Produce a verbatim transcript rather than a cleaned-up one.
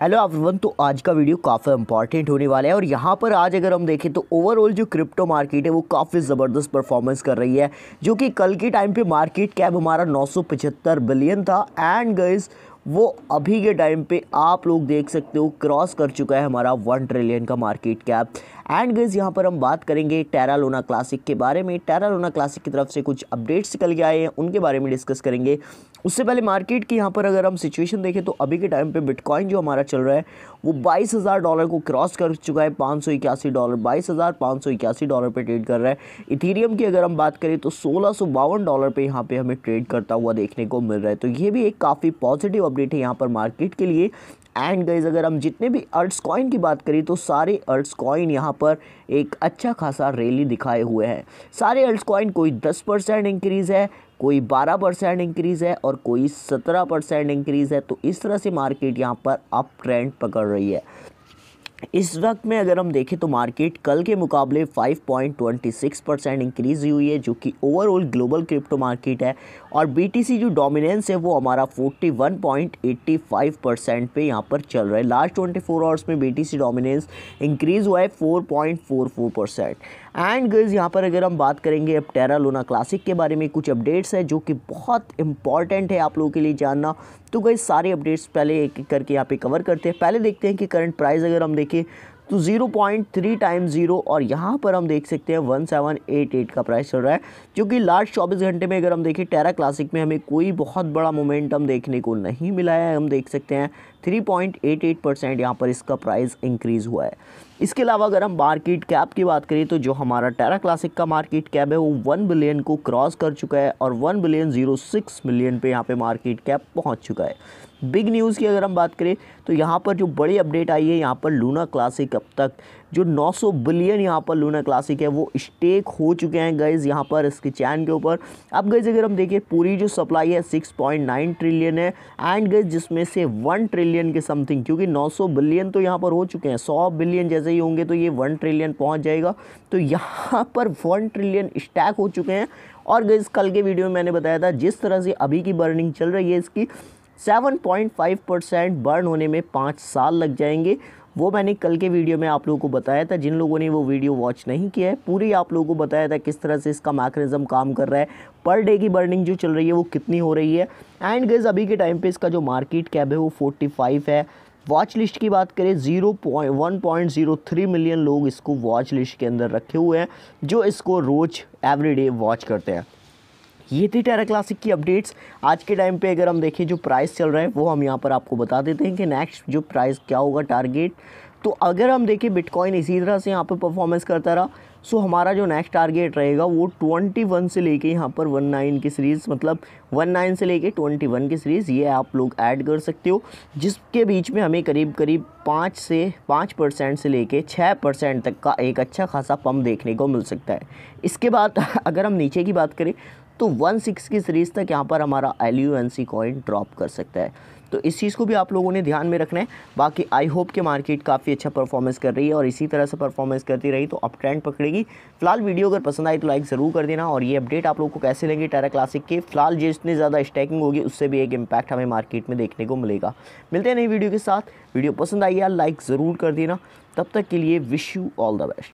Hello everyone. तो आज का वीडियो काफ़ी इंपॉर्टेंट होने वाला है और यहाँ पर आज अगर हम देखें तो ओवरऑल जो क्रिप्टो मार्केट है वो काफ़ी ज़बरदस्त परफॉर्मेंस कर रही है, जो कि कल के टाइम पे मार्केट कैप हमारा नौ सौ पचहत्तर बिलियन था एंड गाइस वो अभी के टाइम पे आप लोग देख सकते हो क्रॉस कर चुका है हमारा वन ट्रिलियन का मार्केट कैप। एंड गाइस यहाँ पर हम बात करेंगे टेरा लूना क्लासिक के बारे में। टेरा लूना क्लासिक की तरफ से कुछ अपडेट्स निकल के आए हैं, उनके बारे में डिस्कस करेंगे। उससे पहले मार्केट की यहाँ पर अगर हम सिचुएशन देखें तो अभी के टाइम पे बिटकॉइन जो हमारा चल रहा है वो बाईस हज़ार डॉलर को क्रॉस कर चुका है। पाँच सौ इक्यासी डॉलर बाईस हज़ार पाँच सौ इक्यासी डॉलर पर ट्रेड कर रहा है। इथेरियम की अगर हम बात करें तो सोलह सौ बावन डॉलर पर यहाँ पर हमें ट्रेड करता हुआ देखने को मिल रहा है। तो ये भी एक काफ़ी पॉजिटिव अपडेट है यहाँ पर मार्केट के लिए। एंड गाइस अगर हम जितने भी अर्ट्स कॉइन की बात करें तो सारे अर्ट्स कॉइन यहाँ पर एक अच्छा खासा रैली दिखाए हुए हैं। सारे अर्ट्स कॉइन कोई दस परसेंट इंक्रीज़ है, कोई बारह परसेंट इंक्रीज़ है और कोई सत्रह परसेंट इंक्रीज़ है। तो इस तरह से मार्केट यहाँ पर अप ट्रेंड पकड़ रही है। इस वक्त में अगर हम देखें तो मार्केट कल के मुकाबले पाँच पॉइंट दो छह परसेंट इंक्रीज़ हुई है, जो कि ओवरऑल ग्लोबल क्रिप्टो मार्केट है। और बीटीसी जो डोमिनेंस है वो हमारा इकतालीस पॉइंट पचासी परसेंट पे यहाँ पर चल रहा है। लास्ट चौबीस आवर्स में बीटीसी डोमिनेंस इंक्रीज़ हुआ है चार पॉइंट चार चार परसेंट। एंड गाइस यहाँ पर अगर हम बात करेंगे अब टेरा लूना क्लासिक के बारे में, कुछ अपडेट्स हैं जो कि बहुत इंपॉर्टेंट है आप लोगों के लिए जानना। तो गाइस सारे अपडेट्स पहले एक एक करके यहाँ पे कवर करते हैं। पहले देखते हैं कि करंट प्राइस अगर हम देखें तो zero point three time zero और यहाँ पर हम देख सकते हैं सत्रह सौ अठासी का प्राइस चल रहा है, जो कि लास्ट चौबीस घंटे में अगर हम देखें टेरा क्लासिक में हमें कोई बहुत बड़ा मोमेंटम देखने को नहीं मिला है। हम देख सकते हैं तीन पॉइंट आठ आठ परसेंट यहाँ पर इसका प्राइस इंक्रीज़ हुआ है। इसके अलावा अगर हम मार्केट कैप की बात करें तो जो हमारा टेरा क्लासिक का मार्केट कैप है वो वन बिलियन को क्रॉस कर चुका है और one billion zero six million पे यहाँ पे मार्केट कैप पहुँच चुका है। बिग न्यूज़ की अगर हम बात करें तो यहाँ पर जो बड़ी अपडेट आई है, यहाँ पर लूना क्लासिक अब तक जो नौ सौ बिलियन यहाँ पर लूना क्लासिक है वो स्टेक हो चुके हैं गाइज यहाँ पर इसके चैन के ऊपर। अब गाइज अगर हम देखें पूरी जो सप्लाई है सिक्स पॉइंट नाइन ट्रिलियन है एंड गाइज जिसमें से वन ट्रिलियन के समथिंग, क्योंकि नौ सौ बिलियन तो यहाँ पर हो चुके हैं, सौ बिलियन जैसे ही होंगे तो ये वन ट्रिलियन पहुँच जाएगा। तो यहाँ पर वन ट्रिलियन स्टैक हो चुके हैं। और गाइज कल के वीडियो में मैंने बताया था जिस तरह से अभी की बर्निंग चल रही है इसकी सात पॉइंट पाँच परसेंट बर्न होने में पाँच साल लग जाएंगे। वो मैंने कल के वीडियो में आप लोगों को बताया था। जिन लोगों ने वो वीडियो वॉच नहीं किया है, पूरी आप लोगों को बताया था किस तरह से इसका मैकेनिज्म काम कर रहा है, पर डे की बर्निंग जो चल रही है वो कितनी हो रही है। एंड गाइस अभी के टाइम पे इसका जो मार्केट कैप है वो पैंतालीस है। वॉच लिस्ट की बात करें zero point one point zero three million लोग इसको वॉच लिस्ट के अंदर रखे हुए हैं, जो इसको रोज़ एवरीडे वॉच करते हैं। ये थी टेरा क्लासिक की अपडेट्स। आज के टाइम पे अगर हम देखें जो प्राइस चल रहा है वो हम यहाँ पर आपको बता देते हैं कि नेक्स्ट जो प्राइस क्या होगा टारगेट। तो अगर हम देखें बिटकॉइन इसी तरह से यहाँ पर परफॉर्मेंस करता रहा सो हमारा जो नेक्स्ट टारगेट रहेगा वो इक्कीस से लेके यहाँ पर उन्नीस की सीरीज़, मतलब उन्नीस से लेके इक्कीस की सीरीज़ ये आप लोग ऐड कर सकते हो, जिसके बीच में हमें करीब करीब पाँच से पाँच परसेंट से लेके छः परसेंट तक का एक अच्छा खासा पम्प देखने को मिल सकता है। इसके बाद अगर हम नीचे की बात करें तो सोलह की सीरीज़ तक यहाँ पर हमारा लंक कॉइन ड्रॉप कर सकता है। तो इस चीज़ को भी आप लोगों ने ध्यान में रखना है। बाकी आई होप कि मार्केट काफ़ी अच्छा परफॉर्मेंस कर रही है और इसी तरह से परफॉर्मेंस करती रही तो अप ट्रेंड पकड़ेगी। फिलहाल वीडियो अगर पसंद आई तो लाइक ज़रूर कर देना। और ये अपडेट आप लोगों को कैसे लेंगे टेरा क्लासिक के, फिलहाल जितनी ज़्यादा स्टैकिंग होगी उससे भी एक इम्पैक्ट हमें मार्केट में देखने को मिलेगा। मिलते हैं नई वीडियो के साथ। वीडियो पसंद आई यार लाइक ज़रूर कर देना। तब तक के लिए wish you all the best.